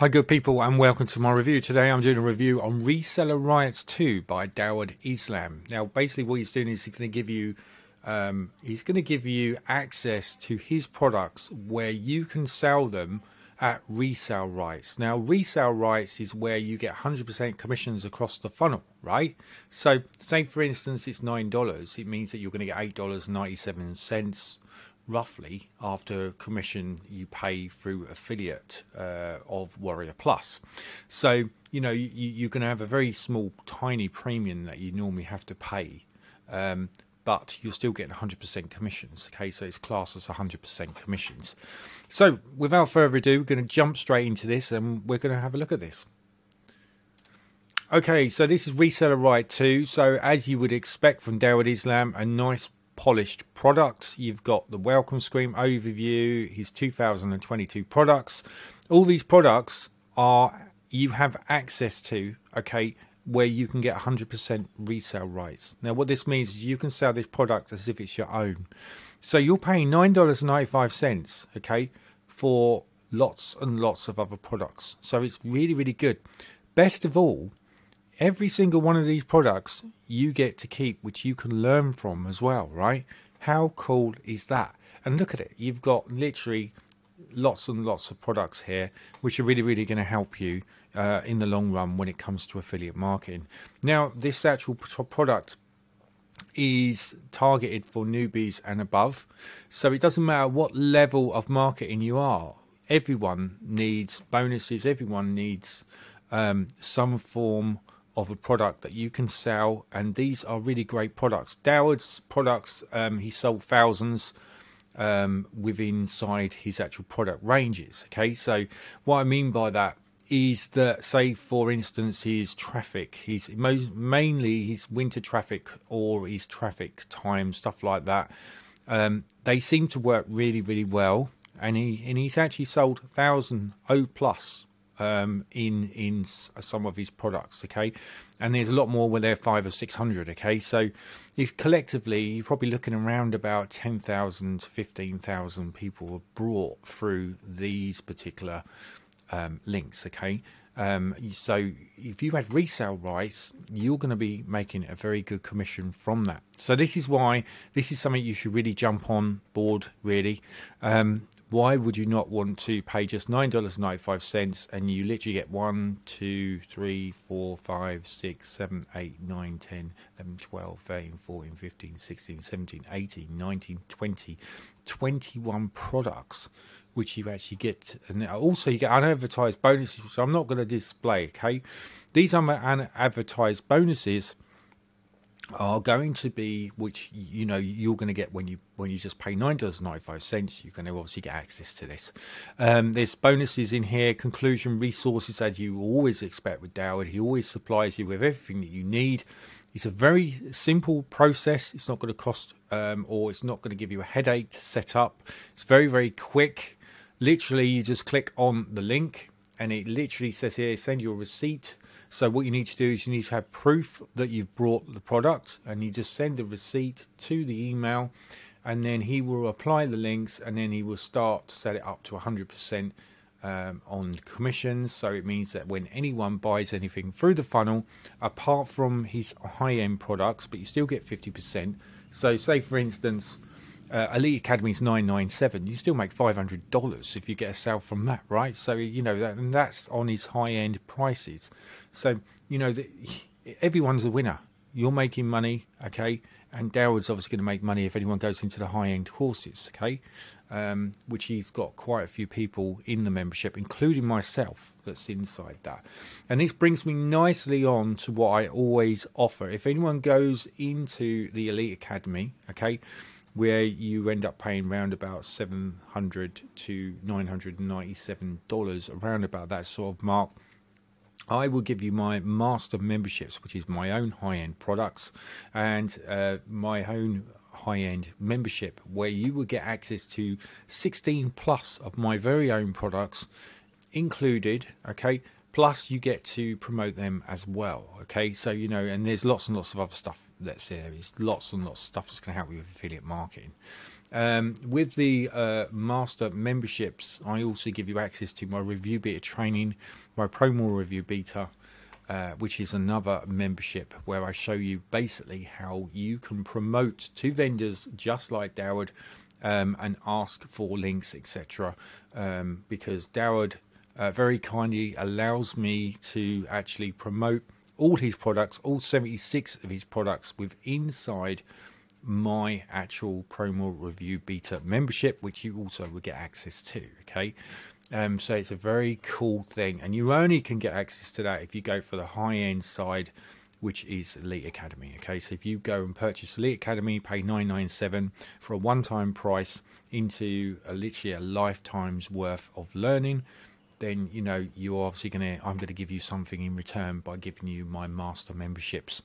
Hi good people and welcome to my review. Today I'm doing a review on Reseller Riots 2 by Dawud Islam. Now basically what he's doing is he's going to give you access to his products where you can sell them at resale rights. Now resale rights is where you get 100% commissions across the funnel, right? So say for instance it's $9, it means that you're going to get $8.97 roughly after commission you pay through affiliate of Warrior Plus. So you know you can have a very small tiny premium that you normally have to pay, but you're still getting 100% commissions. Okay, so it's classed as 100% commissions. So without further ado, we're going to jump straight into this and we're going to have a look at this. Okay, so this is Reseller Riots 2. So as you would expect from Dawud Islam, a nice polished product. You've got the welcome screen, overview, his 2022 products. All these products are you have access to, okay, where you can get 100% resale rights. Now what this means is you can sell this product as if it's your own. So you're paying $9.95, okay, for lots and lots of other products. So it's really, really good. Best of all, every single one of these products you get to keep, which you can learn from as well, right? How cool is that? And look at it. You've got literally lots and lots of products here, which are really, really going to help you in the long run when it comes to affiliate marketing. Now, this actual product is targeted for newbies and above. So it doesn't matter what level of marketing you are. Everyone needs bonuses. Everyone needs some form of a product that you can sell, and these are really great products. Dawud's products, he sold thousands within inside his actual product ranges. Okay, so what I mean by that is that, say for instance, his traffic, his mainly his winter traffic or his traffic time, stuff like that, they seem to work really, really well, and he's actually sold 1,000+ in some of his products, okay, and there's a lot more where they're 500 or 600, okay. So if collectively you're probably looking around about 10,000 to 15,000 people were brought through these particular links, okay. So if you had resale rights, you're going to be making a very good commission from that. So this is why this is something you should really jump on board, really. Why would you not want to pay just $9.95 and you literally get 1, 2, 3, 4, 5, 6, 7, 8, 9, 10, 11, 12, 13, 14, 15, 16, 17, 18, 19, 20, 21 products which you actually get. And also you get unadvertised bonuses, which I'm not going to display, okay? These unadvertised bonuses are going to be, which you know you're going to get when you just pay $9.95. You're going to obviously get access to this. There's bonuses in here, conclusion resources, as you always expect with Dawud. He always supplies you with everything that you need. It's a very simple process. It's not going to cost or it's not going to give you a headache to set up. It's very, very quick. Literally you just click on the link and it literally says here, send your receipt. So what you need to do is you need to have proof that you've brought the product, and you just send the receipt to the email, and then he will apply the links, and then he will start to set it up to 100% on commissions. So it means that when anyone buys anything through the funnel, apart from his high-end products, but you still get 50%. So say for instance, Elite Academy is $9.97. You still make $500 if you get a sale from that, right? So you know that, and that's on his high-end prices. So you know that everyone's a winner. You're making money, okay? And Dawud's obviously going to make money if anyone goes into the high-end courses, okay? Which he's got quite a few people in the membership, including myself, that's inside that. And this brings me nicely on to what I always offer. If anyone goes into the Elite Academy, okay, where you end up paying around about $700 to $997, around about that sort of mark, I will give you my master memberships, which is my own high-end products, and my own high-end membership, where you will get access to 16+ of my very own products included, okay, plus you get to promote them as well, okay. So you know, and there's lots and lots of other stuff that's there. It's lots and lots of stuff that's going to help you with affiliate marketing. With the master memberships, I also give you access to my review beta training, my promo review beta, which is another membership where I show you basically how you can promote to vendors just like Dawud, and ask for links, etc. Because Dawud very kindly allows me to actually promote all his products, all 76 of his products, with inside my actual promo review beta membership, which you also will get access to. Okay, so it's a very cool thing, and you only can get access to that if you go for the high-end side, which is Elite Academy. Okay, so if you go and purchase Elite Academy, pay $997 for a one-time price into literally a lifetime's worth of learning, then you know you're obviously I'm gonna give you something in return by giving you my master memberships,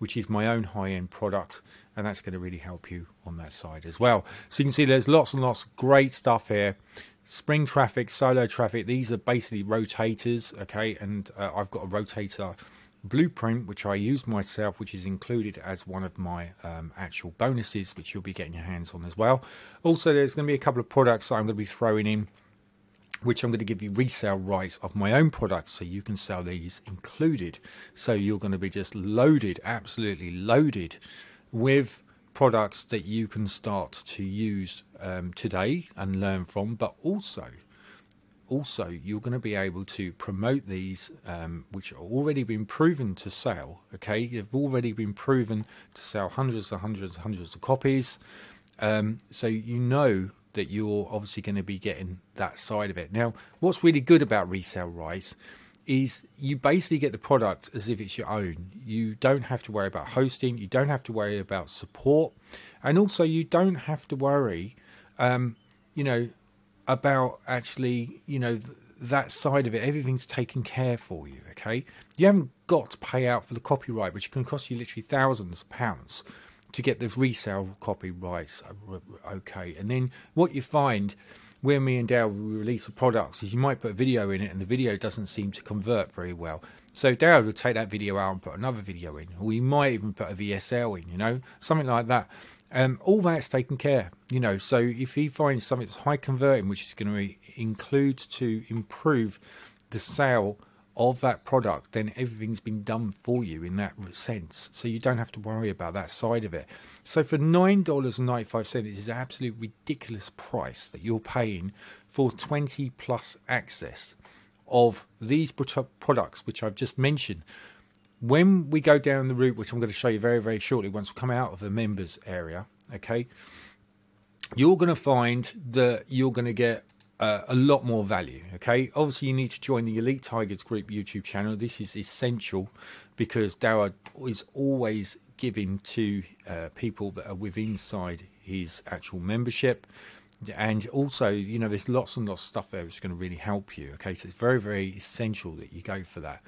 which is my own high-end product, and that's going to really help you on that side as well. So you can see there's lots and lots of great stuff here. Spring traffic, solo traffic, these are basically rotators, okay, and I've got a rotator blueprint which I use myself, which is included as one of my actual bonuses, which you'll be getting your hands on as well. Also, there's going to be a couple of products that I'm going to be throwing in, which I'm going to give you resale rights of my own products, so you can sell these included. So you're going to be just loaded, absolutely loaded with products that you can start to use today and learn from, but also you're going to be able to promote these, which have already been proven to sell. Okay, they've already been proven to sell hundreds and hundreds and hundreds of copies, so you know that you're obviously going to be getting that side of it. Now, what's really good about resale rights is you basically get the product as if it's your own. You don't have to worry about hosting, you don't have to worry about support, and also you don't have to worry, you know, about actually, you know, that side of it. Everything's taken care for you. Okay, you haven't got to pay out for the copyright, which can cost you literally thousands of pounds to get the resale copyrights. Okay, and then what you find when me and Dawud release the products is you might put a video in it, and the video doesn't seem to convert very well, so Dawud will take that video out and put another video in, or you might even put a VSL in, you know, something like that. All that's taken care, you know. So if he finds something that's high converting, which is going to include to improve the sale of that product, then everything's been done for you in that sense, so you don't have to worry about that side of it. So for $9.95, it is an absolute ridiculous price that you're paying for 20 plus access of these products which I've just mentioned. When we go down the route, which I'm going to show you very, very shortly once we come out of the members area, okay, you're going to find that you're going to get a lot more value. Okay, obviously you need to join the Elite Tigers group YouTube channel. This is essential because Dawud is always giving to people that are within inside his actual membership, and also, you know, there's lots and lots of stuff there that's going to really help you. Okay, so it's very, very essential that you go for that.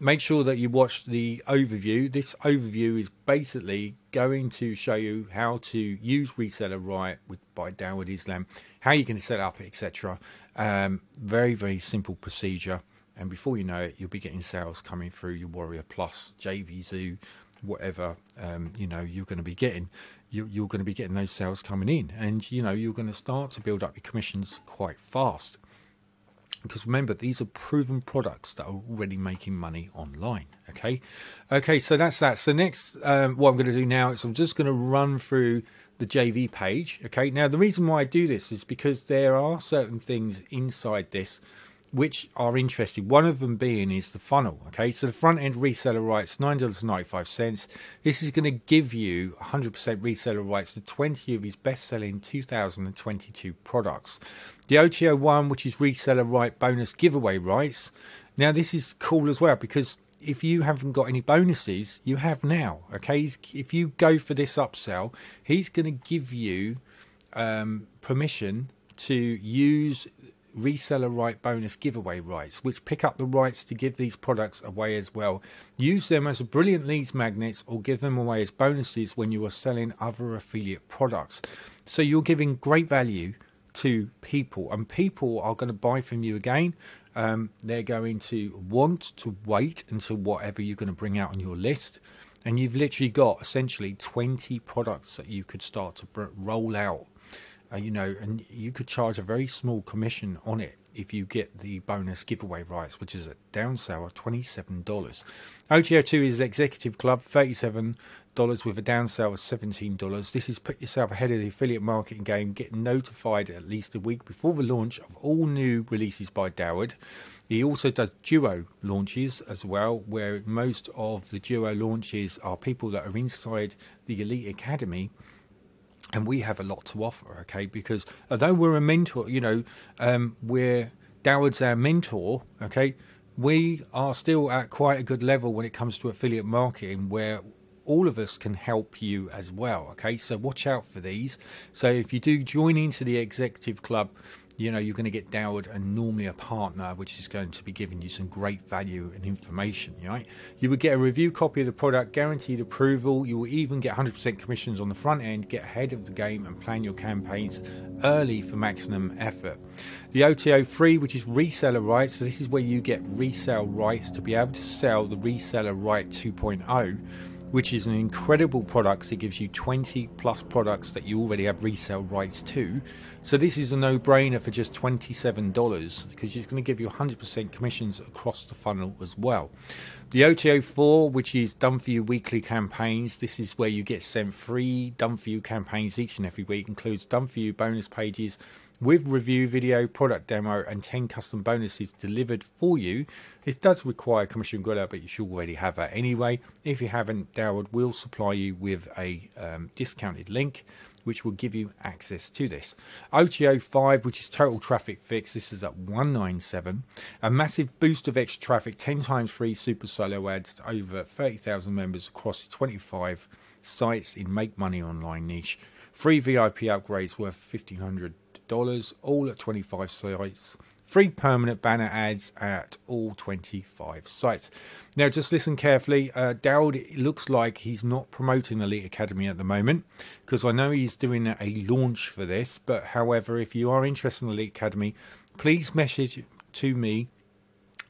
Make sure that you watch the overview. This overview is basically going to show you how to use Reseller Riot by Dawud Islam, how you can set up, etc. Very, very simple procedure, and before you know it, you'll be getting sales coming through your Warrior Plus, JVZoo, whatever. You know, you're going to be getting you're going to be getting those sales coming in, and you know you're going to start to build up your commissions quite fast, because remember, these are proven products that are already making money online. Okay, so that's that. So next, what I'm going to do now is I'm just going to run through the JV page. Okay, now the reason why I do this is because there are certain things inside this which are interesting. One of them being is the funnel. Okay, so the front end reseller rights, $9.95. This is going to give you 100% reseller rights to 20 of his best-selling 2022 products. The OTO one, which is reseller right bonus giveaway rights. Now this is cool as well, because if you haven't got any bonuses, you have now. Okay, if you go for this upsell, he's going to give you permission to use reseller right bonus giveaway rights, which pick up the rights to give these products away as well. Use them as a brilliant leads magnets, or give them away as bonuses when you are selling other affiliate products. So you're giving great value to people, and people are going to buy from you again. They're going to want to wait until whatever you're going to bring out on your list, and you've literally got essentially 20 products that you could start to roll out you know, and you could charge a very small commission on it if you get the bonus giveaway rights, which is a down sale of $27. OTO2 is Executive Club, $37 with a down sale of $17. This is put yourself ahead of the affiliate marketing game. Get notified at least a week before the launch of all new releases by Dawud. He also does duo launches as well, where most of the duo launches are people that are inside the Elite Academy. And we have a lot to offer, okay? Because although we're a mentor, you know, Dawud's our mentor, okay? We are still at quite a good level when it comes to affiliate marketing, where all of us can help you as well, okay? So watch out for these. So if you do join into the Executive Club, you know, you're going to get Dawud and normally a partner, which is going to be giving you some great value and information, right? You would get a review copy of the product, guaranteed approval. You will even get 100% commissions on the front end, get ahead of the game and plan your campaigns early for maximum effort. The OTO free, which is reseller rights. So this is where you get resale rights to be able to sell the Reseller Right 2.0, which is an incredible product. It gives you 20 plus products that you already have resale rights to. So this is a no-brainer for just $27, because it's going to give you 100% commissions across the funnel as well. The OTO4, which is Done For You Weekly Campaigns. This is where you get sent free Done For You campaigns each and every week. Includes Done For You bonus pages with review video, product demo, and 10 custom bonuses delivered for you. This does require Commission Gorilla, but you should already have that anyway. If you haven't, Dawud will supply you with a discounted link, which will give you access to this. OTO5, which is Total Traffic Fix. This is at $197. A massive boost of extra traffic, 10 times free Super Solo ads to over 30,000 members across 25 sites in Make Money Online niche. Free VIP upgrades worth $1,500. All at 25 sites. Free permanent banner ads at all 25 sites. Now just listen carefully. Dawud, it looks like he's not promoting Elite Academy at the moment, because I know he's doing a launch for this, but however, if you are interested in Elite Academy, please message to me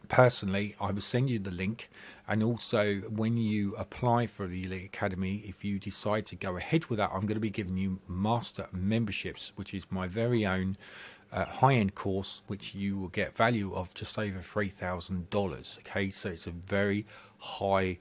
personally. I will send you the link, and also when you apply for the Elite Academy, if you decide to go ahead with that, I'm going to be giving you master memberships, which is my very own high-end course, which you will get value of just over $3,000. Okay, so it's a very high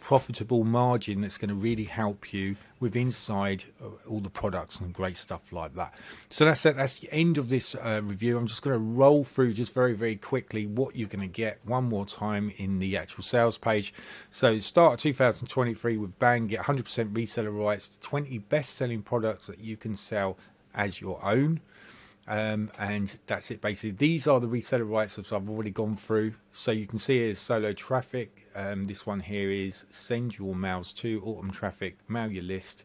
profitable margin that's going to really help you with inside all the products and great stuff like that. So that's it. That's the end of this review. I'm just going to roll through just very quickly what you're going to get one more time in the actual sales page. So start of 2023 with bang, get 100% reseller rights to 20 best-selling products that you can sell as your own. And that's it basically. These are the reseller rights that I've already gone through. So you can see here's solo traffic. This one here is send your mails to autumn traffic, mail your list.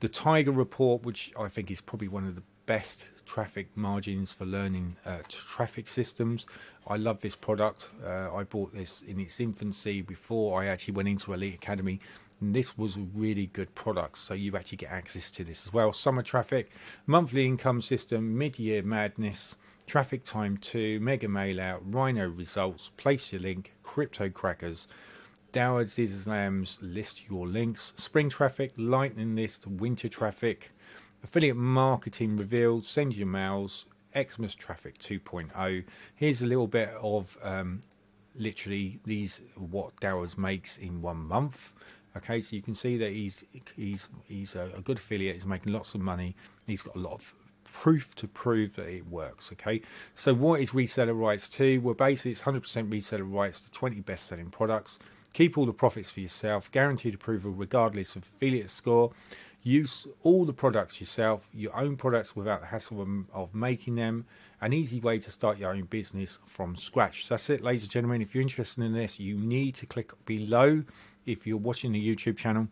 The Tiger report, which I think is probably one of the best traffic margins for learning traffic systems. I love this product. I bought this in its infancy before I actually went into Elite Academy. And this was a really good product, so you actually get access to this as well. Summer traffic, monthly income system, mid-year madness, traffic time 2, mega mail out, rhino results, place your link, crypto crackers, Dawud Islam's list your links, spring traffic, lightning list, winter traffic, affiliate marketing revealed, send your mails, Xmas traffic 2.0. Here's a little bit of literally these what Dawud makes in 1 month. Okay, so you can see that he's a good affiliate. He's making lots of money. He's got a lot of proof to prove that it works. Okay, so what is reseller rights to? Well, basically it's 100% reseller rights to 20 best-selling products. Keep all the profits for yourself. Guaranteed approval regardless of affiliate score. Use all the products yourself. Your own products without the hassle of making them. An easy way to start your own business from scratch. So that's it, ladies and gentlemen. If you're interested in this, you need to click below. If you're watching the YouTube channel,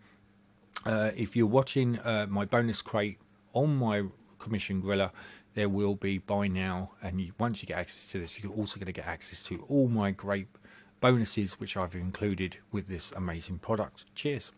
if you're watching my bonus crate on my Commission Gorilla, there will be buy now. And once you get access to this, you're also going to get access to all my great bonuses, which I've included with this amazing product. Cheers.